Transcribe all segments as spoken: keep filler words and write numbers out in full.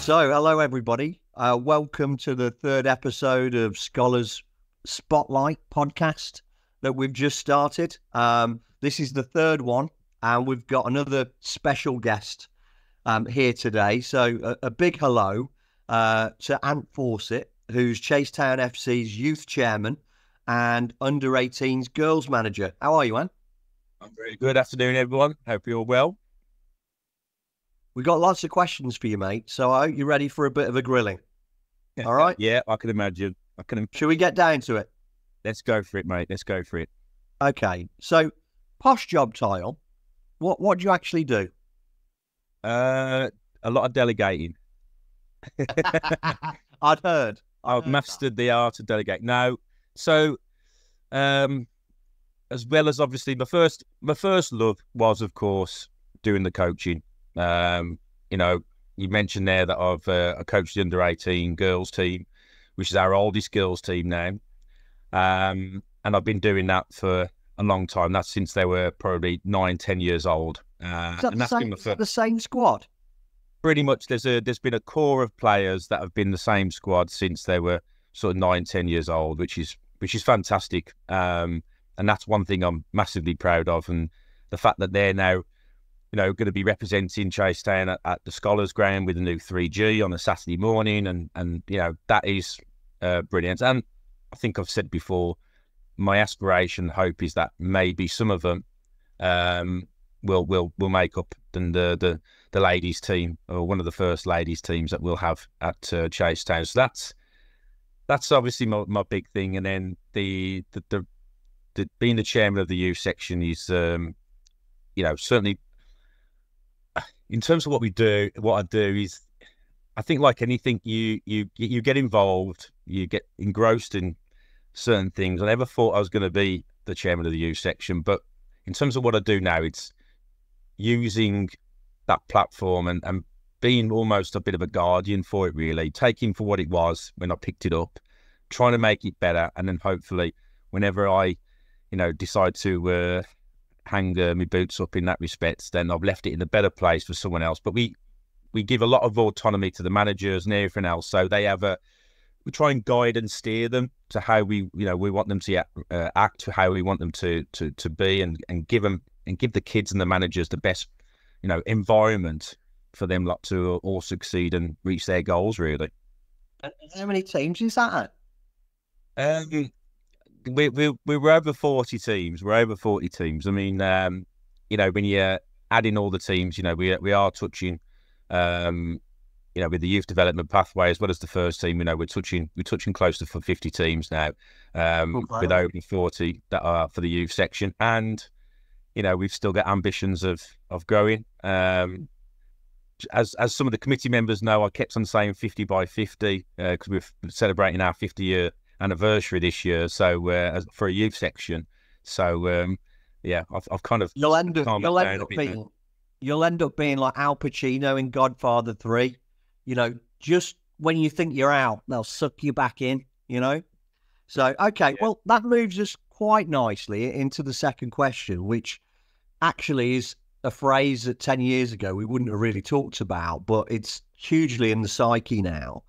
So, hello everybody. Uh, welcome to the third episode of Scholars Spotlight podcast that we've just started. Um, this is the third one, and we've got another special guest um, here today. So, a, a big hello uh, to Ant Fawcett, who's Chasetown F C's youth chairman and under eighteens girls manager. How are you, Ant? I'm very good. Good afternoon, everyone. Hope you're well. We've got lots of questions for you, mate, so I hope you're ready for a bit of a grilling. All right? Yeah, I can imagine. I can. Should we get down to it? Let's go for it, mate. Let's go for it. Okay. So, posh job title, what what do you actually do? Uh, a lot of delegating. I'd heard. I've mastered the art of delegating. No, so, um, as well as obviously my first, my first love was, of course, doing the coaching. Um, you know, you mentioned there that I've uh, I coached the under eighteen girls team, which is our oldest girls team now. Um, and I've been doing that for a long time. That's since they were probably nine, ten years old. Uh, is that, and that's same, been is that the same squad? Pretty much. There's a there's been a core of players that have been the same squad since they were sort of nine, ten years old, which is which is fantastic. Um, and that's one thing I'm massively proud of, and the fact that they're now, you know, going to be representing Chasetown at, at the Scholars Ground with a new three G on a Saturday morning. And, and you know, that is uh, brilliant. And I think I've said before, my aspiration, hope is that maybe some of them um, will will will make up than the, the, the ladies team, or one of the first ladies teams that we'll have at uh, Chasetown. So that's that's obviously my, my big thing. And then the, the, the, the being the chairman of the youth section is, um, you know, certainly... In terms of what we do, what I do is, I think like anything, you you you get involved, you get engrossed in certain things. I never thought I was going to be the chairman of the youth section, but in terms of what I do now, it's using that platform and, and being almost a bit of a guardian for it, really, taking for what it was when I picked it up, trying to make it better, and then hopefully whenever I, you know, decide to... Uh, hang uh, my boots up in that respect, then I've left it in a better place for someone else. But we we give a lot of autonomy to the managers and everything else, so they have a we try and guide and steer them to how we you know we want them to uh, act, to how we want them to to to be, and and give them and give the kids and the managers the best you know environment for them lot to all succeed and reach their goals, really. How many teams is that at? um We, we, we were over forty teams. We're over forty teams. I mean, um, you know, when you're adding all the teams, you know, we we are touching, um, you know, with the youth development pathway as well as the first team. You know, we're touching we're touching close to fifty teams now, um, oh, wow. with over forty that are for the youth section. And you know, we've still got ambitions of of growing. Um, as as some of the committee members know, I kept on saying fifty by fifty because uh, we're celebrating our fifty year anniversary this year, so uh, for a youth section. So um, yeah, I've, I've kind of you'll end up you'll end up being you'll end up being like Al Pacino in Godfather Three. You know, just when you think you're out, they'll suck you back in. You know, so okay, yeah. Well, that moves us quite nicely into the second question, which actually is a phrase that ten years ago we wouldn't have really talked about, but it's hugely in the psyche now.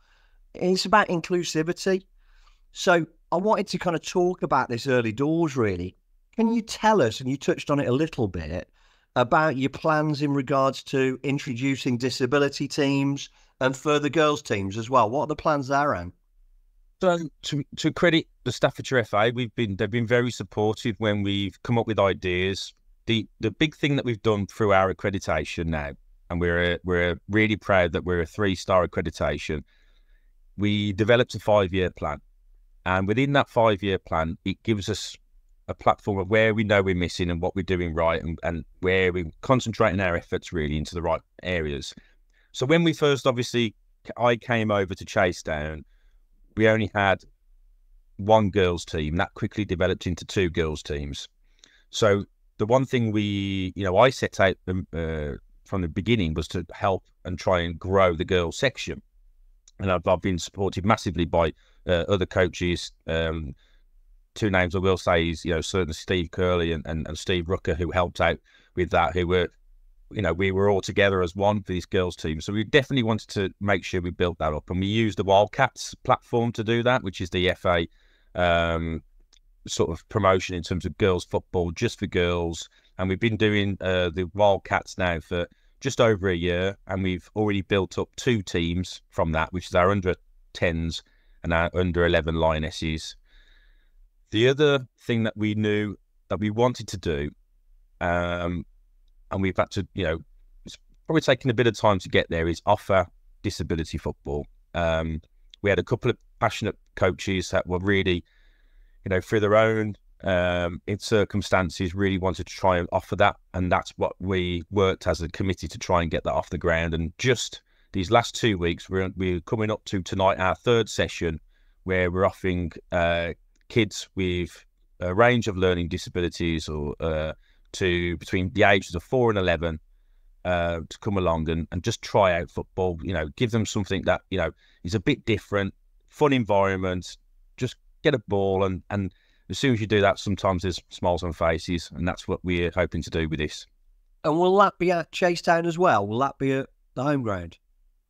It's about inclusivity. So I wanted to kind of talk about this early doors, really. Can you tell us, and you touched on it a little bit, about your plans in regards to introducing disability teams and further girls teams as well? What are the plans there, Anne? So to, to credit the Staffordshire F A, we've been they've been very supportive when we've come up with ideas. The the big thing that we've done through our accreditation now, and we're we're really proud that we're a three-star accreditation. We developed a five-year plan. And within that five-year plan, it gives us a platform of where we know we're missing and what we're doing right, and, and where we're concentrating our efforts really into the right areas. So when we first, obviously, I came over to Chasetown, we only had one girls team. That quickly developed into two girls teams. So the one thing we, you know, I set out uh, from the beginning was to help and try and grow the girls section. And I've, I've been supported massively by uh, other coaches. Um, two names I will say is, you know, certainly Steve Curley and, and, and Steve Rucker, who helped out with that, who were you know, we were all together as one for these girls' teams. So we definitely wanted to make sure we built that up. And we used the Wildcats platform to do that, which is the F A um, sort of promotion in terms of girls' football, just for girls. And we've been doing uh, the Wildcats now for just over a year. And we've already built up two teams from that, which is our under tens and our under eleven Lionesses. The other thing that we knew that we wanted to do, um, and we've had to, you know, it's probably taken a bit of time to get there, is offer disability football. Um, we had a couple of passionate coaches that were really, you know, through their own um, in circumstances, really wanted to try and offer that. And that's what we worked as a committee to try and get that off the ground. And just these last two weeks, we're, we're coming up to tonight, our third session, where we're offering uh, kids with a range of learning disabilities or uh, to between the ages of four and eleven uh, to come along and, and just try out football, you know, give them something that, you know, is a bit different, fun environment, just get a ball. And, and as soon as you do that, sometimes there's smiles on faces, and that's what we're hoping to do with this. And will that be at Chasetown as well? Will that be at the home ground?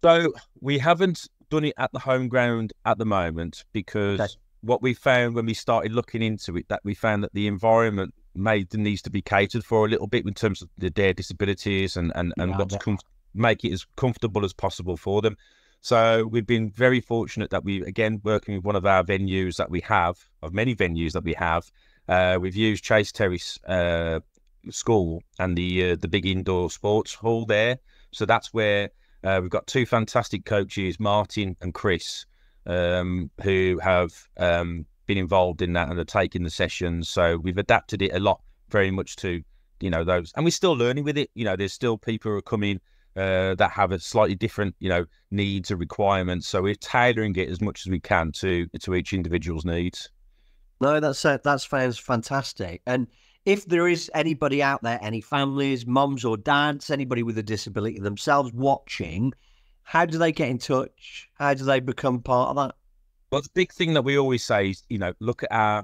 So we haven't done it at the home ground at the moment because okay. what we found when we started looking into it, that we found that the environment made needs to be catered for a little bit in terms of their disabilities and and, and yeah, what yeah. to make it as comfortable as possible for them. So we've been very fortunate that we, again, working with one of our venues that we have, of many venues that we have, uh, we've used Chase Terrace uh, School and the uh, the big indoor sports hall there. So that's where uh, we've got two fantastic coaches, Martin and Chris, um, who have um, been involved in that and are taking the sessions. So we've adapted it a lot, very much to, you know, those. And we're still learning with it. You know, there's still people who are coming Uh, that have a slightly different, you know, needs or requirements. So we're tailoring it as much as we can to to each individual's needs. No, that's uh, that sounds fantastic. And if there is anybody out there, any families, mums or dads, anybody with a disability themselves watching, how do they get in touch? How do they become part of that? Well, the big thing that we always say is, you know, look at our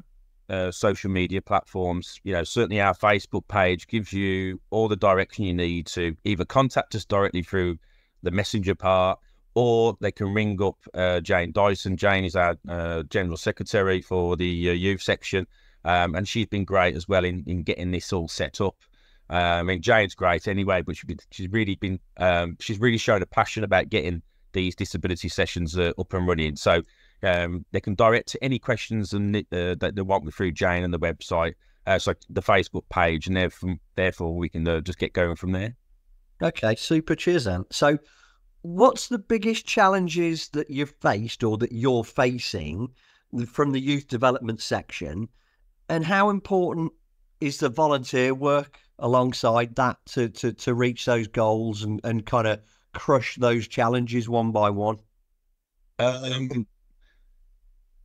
Uh, social media platforms. You know, certainly our Facebook page gives you all the direction you need to either contact us directly through the messenger part, or they can ring up uh, Jane Dyson. Jane is our uh, General Secretary for the uh, youth section, um, and she's been great as well in, in getting this all set up. Uh, I mean, Jane's great anyway, but she's, been, she's really been, um, she's really shown a passion about getting these disability sessions uh, up and running. So Um, they can direct to any questions and uh, that they want through Jane and the website, uh, so the Facebook page, and therefore, therefore we can uh, just get going from there. Okay, super. Cheers, Ant. So, what's the biggest challenges that you've faced or that you're facing from the youth development section, and how important is the volunteer work alongside that to to, to reach those goals and and kind of crush those challenges one by one? Um.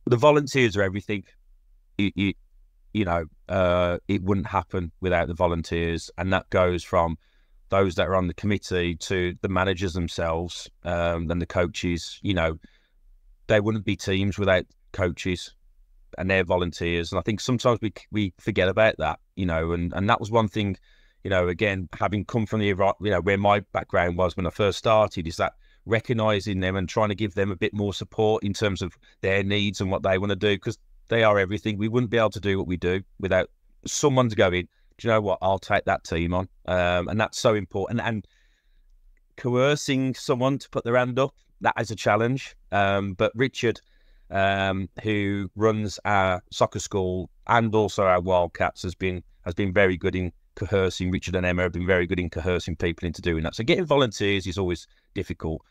The volunteers are everything. It, it, you know, uh, it wouldn't happen without the volunteers, and that goes from those that are on the committee to the managers themselves um, and the coaches. You know, they wouldn't be teams without coaches and their volunteers. And I think sometimes we we forget about that. You know, and and that was one thing. You know, again, having come from the you know where my background was when I first started, is that recognising them and trying to give them a bit more support in terms of their needs and what they want to do, because they are everything. We wouldn't be able to do what we do without someone to go in, do you know what, I'll take that team on. Um, and that's so important. And coercing someone to put their hand up, that is a challenge. Um, but Richard, um, who runs our soccer school and also our Wildcats, has been, has been very good in coercing. Richard and Emma have been very good in coercing people into doing that. So getting volunteers is always difficult.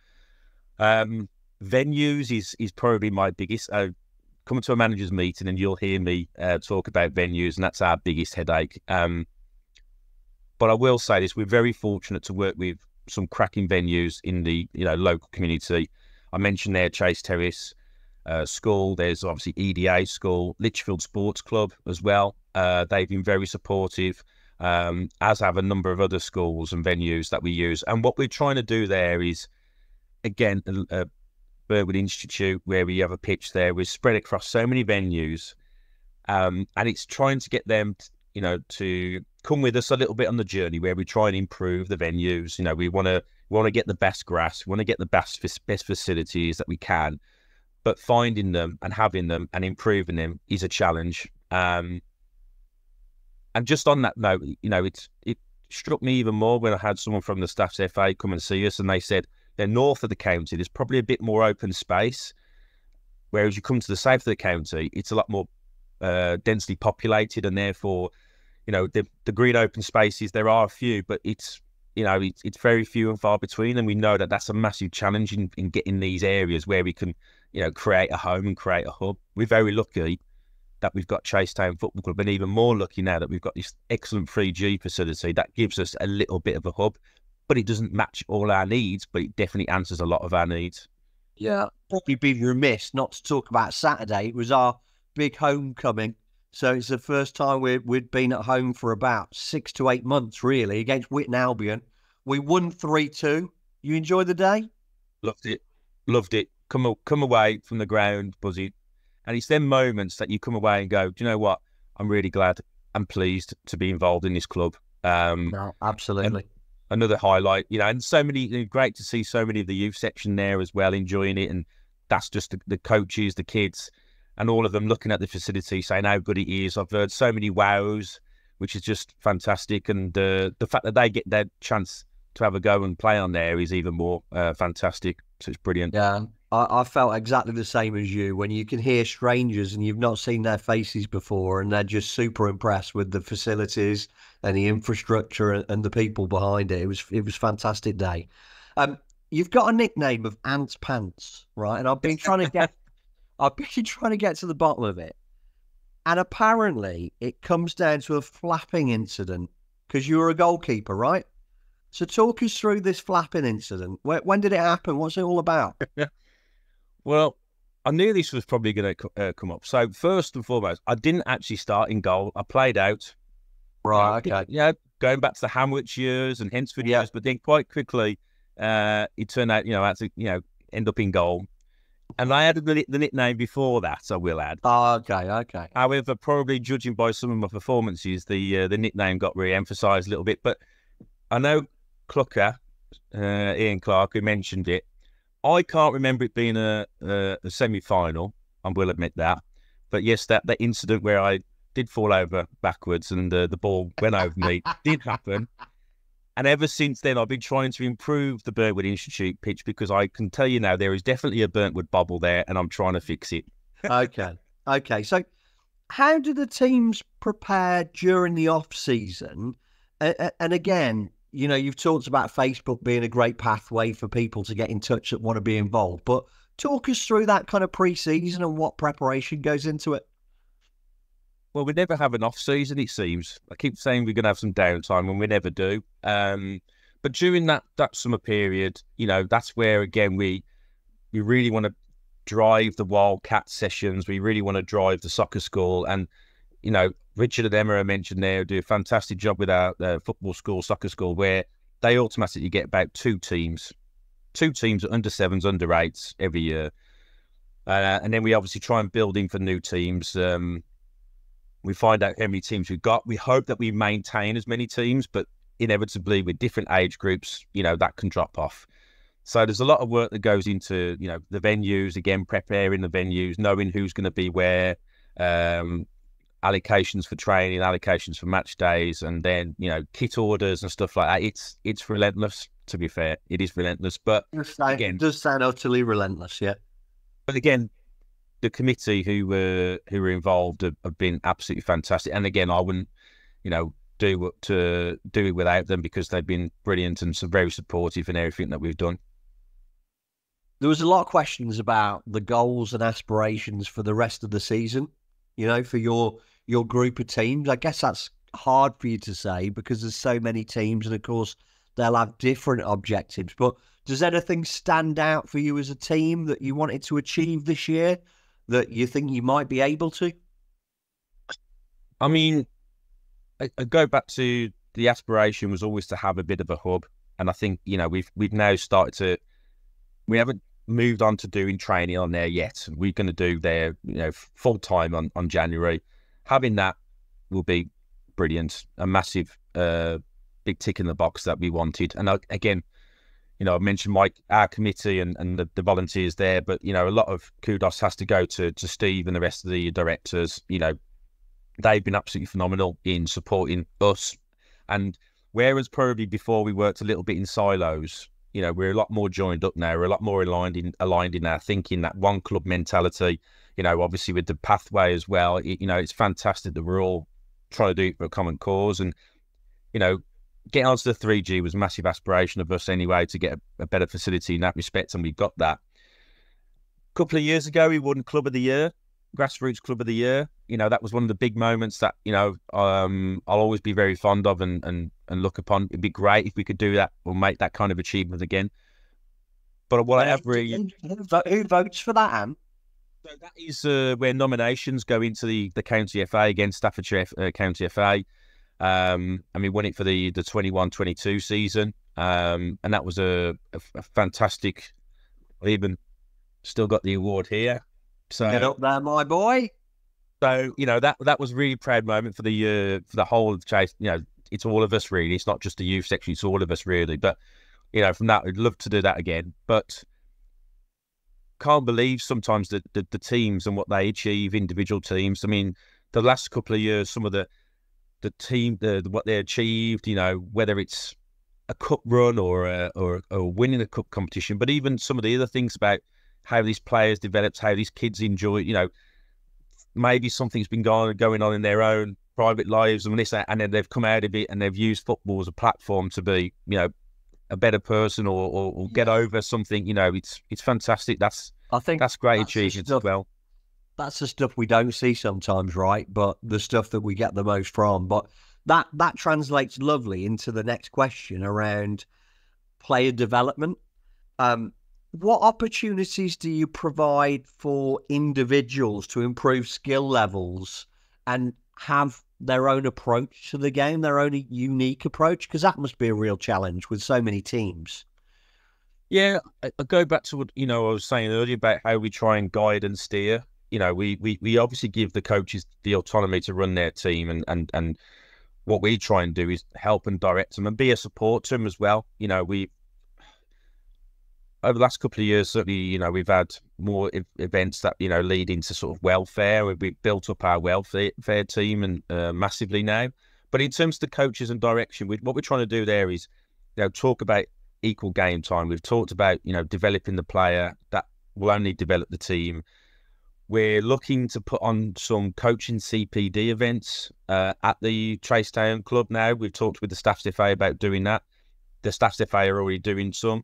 Um, venues is is probably my biggest. Uh, come to a manager's meeting and you'll hear me uh, talk about venues, and that's our biggest headache. Um, but I will say this: we're very fortunate to work with some cracking venues in the you know local community. I mentioned there Chase Terrace uh, School. There's obviously E D A School, Lichfield Sports Club as well. Uh, they've been very supportive, um, as have a number of other schools and venues that we use. And what we're trying to do there is, again, uh, Birdwood Institute, where we have a pitch there, we're spread across so many venues, um, and it's trying to get them, you know, to come with us a little bit on the journey where we try and improve the venues. You know, we want to we want to get the best grass, we want to get the best best facilities that we can, but finding them and having them and improving them is a challenge. Um, and just on that note, you know, it's it struck me even more when I had someone from the Staffs F A come and see us, and they said they're north of the county, there's probably a bit more open space, whereas you come to the south of the county, it's a lot more uh, densely populated, and therefore, you know, the, the green open spaces, there are a few, but it's, you know, it's, it's very few and far between. And we know that that's a massive challenge in, in getting these areas where we can, you know, create a home and create a hub. We're very lucky that we've got Chasetown Football Club, and even more lucky now that we've got this excellent three G facility that gives us a little bit of a hub, but it doesn't match all our needs, but it definitely answers a lot of our needs. Yeah, probably be remiss not to talk about Saturday. It was our big homecoming. So it's the first time we're, we'd been at home for about six to eight months, really, against Witton Albion. We won three two. You enjoyed the day? Loved it. Loved it. Come, come away from the ground buzzing. And it's them moments that you come away and go, do you know what? I'm really glad and pleased to be involved in this club. Um, no, absolutely. Another highlight, you know, and so many, great to see so many of the youth section there as well, enjoying it. And that's just the, the coaches, the kids, and all of them looking at the facility, saying how good it is. I've heard so many wows, which is just fantastic. And uh, the fact that they get their chance to have a go and play on there is even more uh, fantastic. So it's brilliant. Yeah, I, I felt exactly the same as you. When you can hear strangers and you've not seen their faces before, and they're just super impressed with the facilities and the infrastructure and, and the people behind it. It was it was a fantastic day. Um, you've got a nickname of Ant's Pants, right? And I've been trying to get... I've been trying to get to the bottom of it. And apparently it comes down to a flapping incident, because you were a goalkeeper, right? So talk us through this flapping incident. When, when did it happen? What's it all about? Well, I knew this was probably going to uh, come up. So first and foremost, I didn't actually start in goal. I played out. Right, okay. Yeah, going back to the Hamwich years and Hensford yeah. years, but then quite quickly uh, it turned out, you know, I had to, you know, end up in goal. And I had the nickname before that, I will add. Oh, okay, okay. However, probably judging by some of my performances, the uh, the nickname got re-emphasised a little bit. But I know Clucker, uh, Ian Clark, who mentioned it. I can't remember it being a, a, a semi-final, I will admit that. But yes, that, that incident where I did fall over backwards and uh, the ball went over me did happen. And ever since then, I've been trying to improve the Birdwood Institute pitch, because I can tell you now there is definitely a Birdwood bobble there, and I'm trying to fix it. Okay. Okay. So how do the teams prepare during the off-season? And again, you know, you've talked about Facebook being a great pathway for people to get in touch that want to be involved. But talk us through that kind of pre-season and what preparation goes into it. Well, we never have an off-season, it seems. I keep saying we're going to have some downtime, and we never do. Um, but during that, that summer period, you know, that's where, again, we we really want to drive the Wildcat sessions. We really want to drive the soccer school. And, you know, Richard and Emma, I mentioned there, do a fantastic job with our uh, football school, soccer school, where they automatically get about two teams, two teams at under sevens, under eights every year. Uh, and then we obviously try and build in for new teams. Um We find out how many teams we've got. We hope that we maintain as many teams, but inevitably with different age groups, you know, that can drop off. So there's a lot of work that goes into, you know, the venues, again, preparing the venues, knowing who's going to be where, um, allocations for training, allocations for match days, and then, you know, kit orders and stuff like that. It's it's relentless, to be fair. It is relentless, but again, it does sound utterly relentless, yeah. But again, the committee who were who were involved have, have been absolutely fantastic, and again, I wouldn't, you know, do what to do it without them, because they've been brilliant and so very supportive in everything that we've done. There was a lot of questions about the goals and aspirations for the rest of the season, you know, for your your group of teams. I guess that's hard for you to say because there's so many teams, and of course they'll have different objectives. But does anything stand out for you as a team that you wanted to achieve this year that you think you might be able to? I mean, I, I go back to the aspiration was always to have a bit of a hub. And I think, you know, we've we've now started to, we haven't moved on to doing training on there yet. We're going to do their, you know, full time on, on January. Having that will be brilliant, a massive uh, big tick in the box that we wanted. And I, again, you know, I mentioned my our committee and, and the, the volunteers there, but you know, a lot of kudos has to go to to Steve and the rest of the directors. You know, they've been absolutely phenomenal in supporting us. And whereas probably before we worked a little bit in silos, you know, we're a lot more joined up now. We're a lot more aligned in aligned in our thinking, that one club mentality. You know, obviously with the pathway as well, it, you know, it's fantastic that we're all trying to do it for a common cause. And, you know, getting onto the three G was a massive aspiration of us anyway, to get a, a better facility in that respect, and we've got that. A couple of years ago, we won Club of the Year, Grassroots Club of the Year. You know, that was one of the big moments that, you know, um, I'll always be very fond of and, and, and look upon. It'd be great if we could do that or make that kind of achievement again. But what I have really... Who votes for that, Anne? So that is uh, where nominations go into the, the County F A, against Staffordshire uh, County F A. Um, and we won it for the the twenty-one twenty-two season. Um, and that was a, a, a fantastic... I even still got the award here. So get up there, my boy. So, you know, that that was a really proud moment for the uh, for the whole of Chase. You know, it's all of us, really. It's not just the youth section. It's all of us, really. But, you know, from that, I'd love to do that again. But can't believe sometimes the, the, the teams and what they achieve, individual teams. I mean, the last couple of years, some of the, the team, the, what they achieved, you know, whether it's a cup run or, a, or, or winning a cup competition, but even some of the other things about how these players developed, how these kids enjoy, you know, maybe something's been going going on in their own private lives and this, and then they've come out of it and they've used football as a platform to be, you know, a better person or or, or get over something. You know, it's it's fantastic. That's I think that's great achievement as well. That's the stuff we don't see sometimes, right? But the stuff that we get the most from. But that that translates lovely into the next question around player development. Um, what opportunities do you provide for individuals to improve skill levels and have their own approach to the game, their own unique approach? Because that must be a real challenge with so many teams. Yeah, I, I go back to what, you know, I was saying earlier about how we try and guide and steer. You know, we we, we obviously give the coaches the autonomy to run their team, and, and, and what we try and do is help and direct them and be a support to them as well. You know, we... Over the last couple of years, certainly, you know, we've had more events that, you know, lead into sort of welfare. We've built up our welfare team and uh, massively now. But in terms of the coaches and direction, we, what we're trying to do there is, you know, talk about equal game time. We've talked about, you know, developing the player that will only develop the team. We're looking to put on some coaching C P D events uh, at the Chasetown Club now. We've talked with the Staffs F A about doing that. The Staffs F A are already doing some.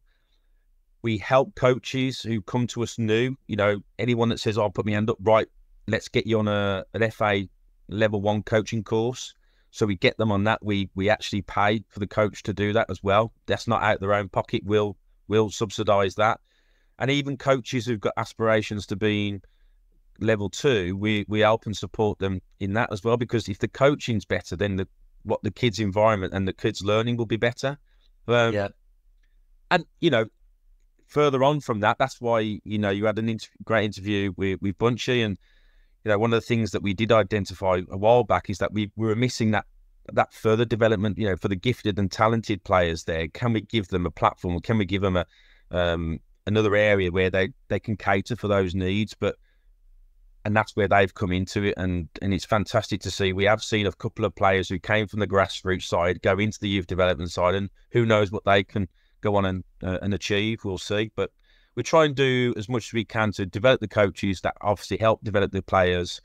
We help coaches who come to us new, you know, anyone that says, oh, I'll put my hand up, right, let's get you on a an F A level one coaching course. So we get them on that. We we actually pay for the coach to do that as well. That's not out of their own pocket. We'll, we'll subsidise that. And even coaches who've got aspirations to being level two, we, we help and support them in that as well, because if the coaching's better, then the what the kids' environment and the kids' learning will be better. Um, yeah. And, you know, further on from that, that's why, you know, you had an inter great interview with, with Bunchy, and, you know, one of the things that we did identify a while back is that we, we were missing that that further development, you know, for the gifted and talented players there. Can we give them a platform? Can we give them a um, another area where they, they can cater for those needs? But, and that's where they've come into it, and, and it's fantastic to see. We have seen a couple of players who came from the grassroots side go into the youth development side, and who knows what they can go on and uh, and achieve. We'll see, but we try and do as much as we can to develop the coaches that obviously help develop the players,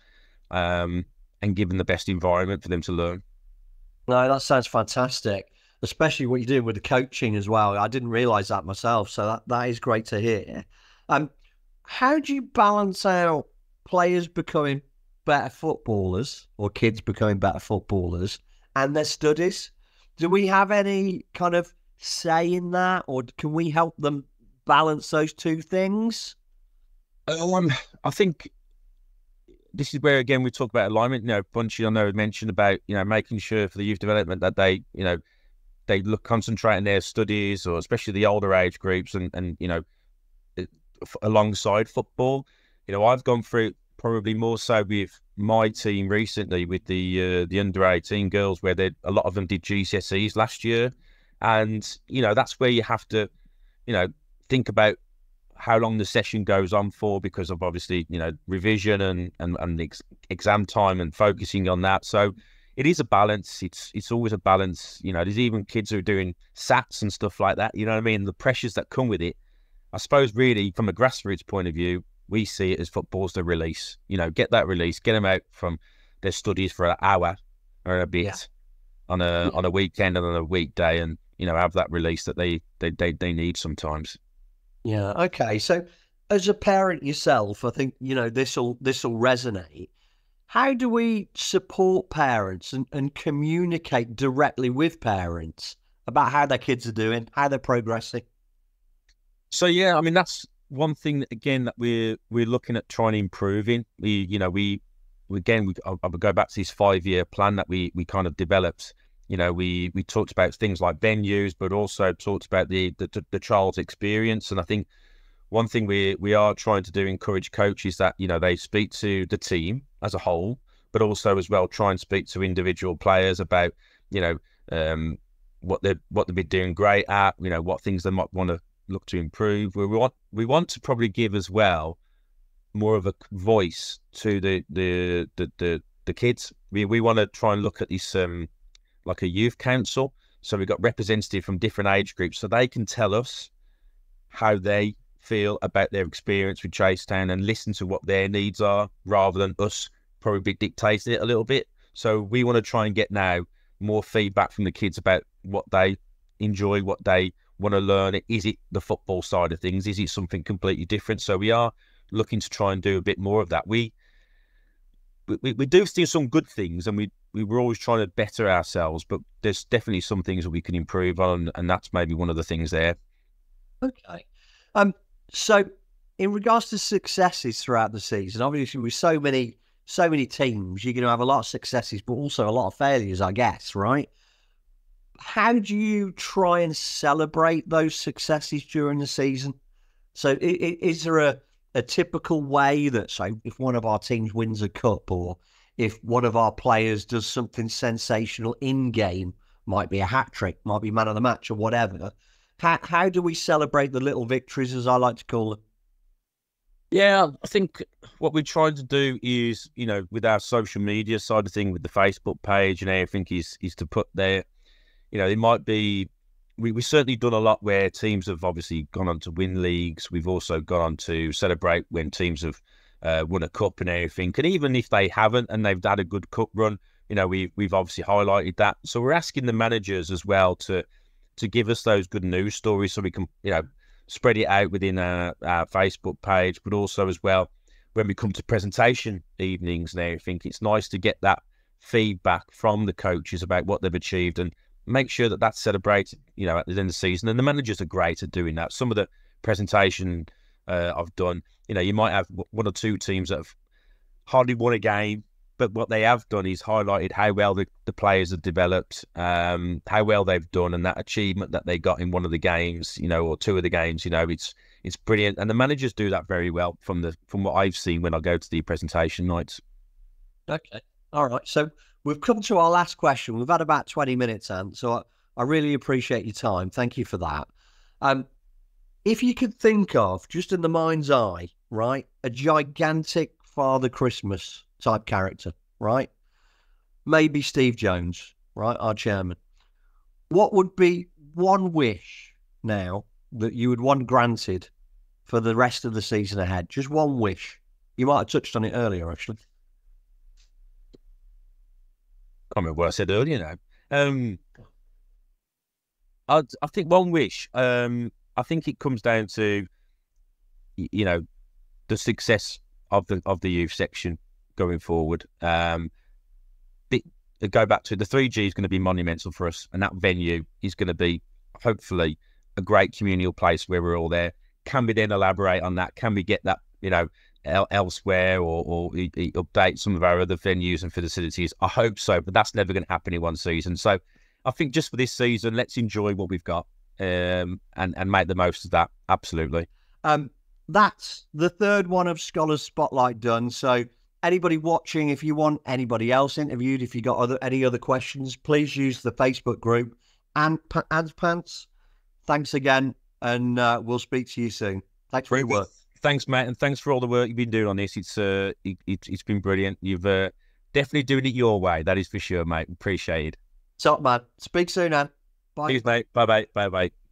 um, and give them the best environment for them to learn. No, that sounds fantastic, especially what you're doing with the coaching as well. I didn't realise that myself, so that, that is great to hear. Um, how do you balance out players becoming better footballers, or kids becoming better footballers, and their studies? Do we have any kind of say in that, or can we help them balance those two things? Oh, um, I think this is where, again, we talk about alignment. You know, Bunchy, I know, mentioned about, you know, making sure for the youth development that they, you know, they look, concentrate on their studies, or especially the older age groups, and, and you know, alongside football. You know, I've gone through probably more so with my team recently, with the uh, the under eighteen girls, where they a lot of them did G C S Es last year, and you know that's where you have to, you know, think about how long the session goes on for, because of obviously you know revision and and, and ex exam time and focusing on that. So it is a balance. It's it's always a balance. You know, there's even kids who are doing SATs and stuff like that. You know what I mean? The pressures that come with it. I suppose really from a grassroots point of view, we see it as football's the release. You know, get that release, get them out from their studies for an hour or a bit yeah. on a on a weekend and on a weekday, and you know have that release that they they they, they need sometimes. Yeah. Okay. So as a parent yourself, I think you know this'll this'll resonate. How do we support parents and, and communicate directly with parents about how their kids are doing, how they're progressing? So, yeah, I mean, that's one thing, again, that we're, we're looking at trying to improve in. We, you know, we, we again, we, I'll, I'll go back to this five-year plan that we, we kind of developed. You know, we, we talked about things like venues, but also talked about the, the, the child's experience. And I think one thing we, we are trying to do, encourage coaches that, you know, they speak to the team as a whole, but also as well try and speak to individual players about, you know, um, what they what they've been doing great at, you know, what things they might want to look to improve. We want we want to probably give as well more of a voice to the the the the, the kids. We we want to try and look at this um, like a youth council. So we've got representatives from different age groups, so they can tell us how they feel about their experience with Chasetown and listen to what their needs are, rather than us probably dictating it a little bit. So we want to try and get now more feedback from the kids about what they enjoy, what they want to learn. Is it the football side of things? Is it something completely different? So we are looking to try and do a bit more of that. We we, we do still some good things, and we, we were always trying to better ourselves, but there's definitely some things that we can improve on, and that's maybe one of the things there. Okay. Um. So, in regards to successes throughout the season, obviously with so many, so many teams, you're going to have a lot of successes, but also a lot of failures, I guess, right? How do you try and celebrate those successes during the season? So, is there a, a typical way that, so if one of our teams wins a cup, or if one of our players does something sensational in game, might be a hat trick, might be man of the match, or whatever. How, how do we celebrate the little victories, as I like to call them? Yeah, I think what we're trying to do is, you know, with our social media side of thing, with the Facebook page and everything, is is to put there, you know, it might be, we, we've certainly done a lot where teams have obviously gone on to win leagues. We've also gone on to celebrate when teams have uh, won a cup and everything. And even if they haven't and they've had a good cup run, you know, we, we've obviously highlighted that. So we're asking the managers as well to, to give us those good news stories, so we can, you know, spread it out within our, our Facebook page, but also as well, when we come to presentation evenings and everything, it's nice to get that feedback from the coaches about what they've achieved and make sure that that's celebrated, you know, at the end of the season. And the managers are great at doing that. Some of the presentation uh, I've done, you know, you might have one or two teams that have hardly won a game, but what they have done is highlighted how well the, the players have developed, um, how well they've done, and that achievement that they got in one of the games, you know, or two of the games, you know, it's it's brilliant. And the managers do that very well from the from what I've seen when I go to the presentation nights. Okay, all right. So we've come to our last question. We've had about twenty minutes, Ant, so I, I really appreciate your time. Thank you for that. Um, if you could think of, just in the mind's eye, right, a gigantic Father Christmas type character, right? Maybe Steve Jones, right? Our chairman. What would be one wish now that you would want granted for the rest of the season ahead? Just one wish. You might have touched on it earlier, actually. I remember what I said earlier now. Um, I, I think one wish, um, I think it comes down to, you know, the success of the, of the youth section going forward. Um, bit, go back to the three G is going to be monumental for us, and that venue is going to be hopefully a great communal place where we're all there. Can we then elaborate on that? Can we get that, you know, el elsewhere or, or e e update some of our other venues and facilities? I hope so, but that's never going to happen in one season. So I think just for this season, let's enjoy what we've got um, and, and make the most of that. Absolutely. Um, that's the third one of Scholars Spotlight done. So anybody watching, if you want anybody else interviewed, if you got other, any other questions, please use the Facebook group. And Ant Pants, thanks again, and uh, we'll speak to you soon. Thanks for your work. Thanks, Matt, and thanks for all the work you've been doing on this. It's uh, it, it, it's been brilliant. You've uh, definitely doing it your way, that is for sure, mate. Appreciate it. Top man. Speak soon, Ant. Bye. Cheers, mate. Bye, bye, bye, bye.